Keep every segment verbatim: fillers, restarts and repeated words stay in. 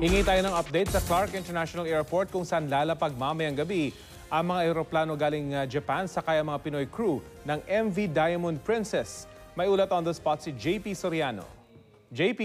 Hingi tayo ng update sa Clark International Airport kung saan lalapag mamayang gabi ang mga eroplano galing Japan sakay ang mga Pinoy crew ng M V Diamond Princess. May ulat on the spot si J P Soriano. J P!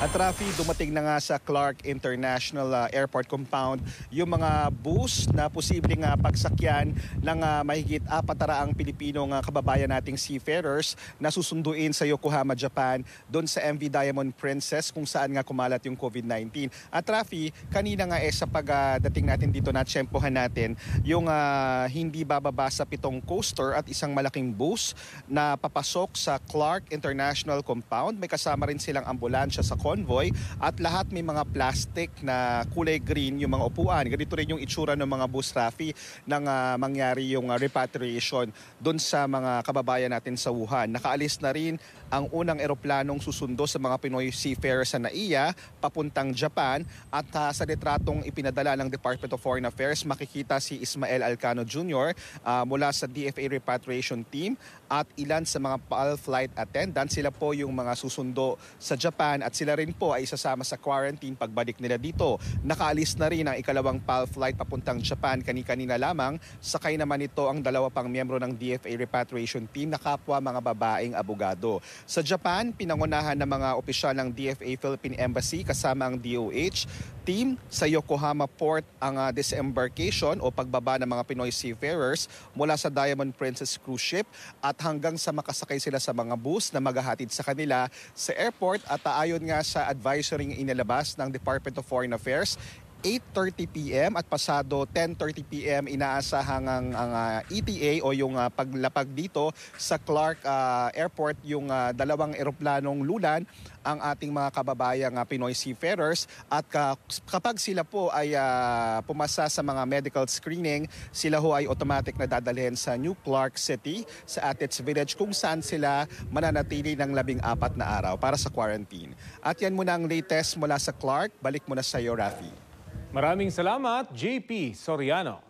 At Raffy, dumating na nga sa Clark International uh, Airport Compound yung mga bus na posibleng uh, pagsakyan ng uh, mahigit apataraang Pilipinong uh, kababayan nating seafarers na susunduin sa Yokohama, Japan, doon sa M V Diamond Princess kung saan nga kumalat yung COVID nineteen. At Raffy, kanina nga eh sa pagdating uh, natin dito na tsempohan natin yung uh, hindi bababa sa pitong coaster at isang malaking bus na papasok sa Clark International Compound. May kasama rin silang ambulansya sa convoy at lahat may mga plastic na kulay green yung mga upuan. Ganito rin yung itsura ng mga bus, Raffy, nang uh, mangyari yung uh, repatriation doon sa mga kababayan natin sa Wuhan. Nakaalis na rin ang unang eroplanong susundo sa mga Pinoy seafarers sa NAIA papuntang Japan at uh, sa retratong ipinadala ng Department of Foreign Affairs makikita si Ismael Alcano Junior uh, mula sa D F A repatriation team at ilan sa mga P A L flight attendants. Sila po yung mga susundo sa Japan at sila rin po ay isasama sa quarantine pagbalik nila dito. Nakaalis na rin ang ikalawang P A L flight papuntang Japan kani-kanina lamang. Sakay naman ito ang dalawa pang miyembro ng D F A repatriation team na kapwa mga babaeng abogado. Sa Japan, pinangunahan ng mga opisyal ng D F A Philippine Embassy kasama ang D O H team sa Yokohama Port ang uh, disembarkation o pagbaba ng mga Pinoy seafarers mula sa Diamond Princess cruise ship at hanggang sa makasakay sila sa mga bus na maghahatid sa kanila sa airport at ayon nga sa advisory inilabas ng Department of Foreign Affairs, eight thirty p m at pasado ten thirty p m inaasahan ang, ang uh, E T A o yung uh, paglapag dito sa Clark uh, Airport yung uh, dalawang eroplanong lulan ang ating mga kababayang uh, Pinoy seafarers at uh, kapag sila po ay uh, pumasa sa mga medical screening, sila ho ay automatic na dadalhin sa New Clark City sa Atitz Village kung saan sila mananatili ng labing apat na araw para sa quarantine. At yan muna ang latest mula sa Clark. Balik muna sa iyo, Raffy. Maraming salamat, J P Soriano.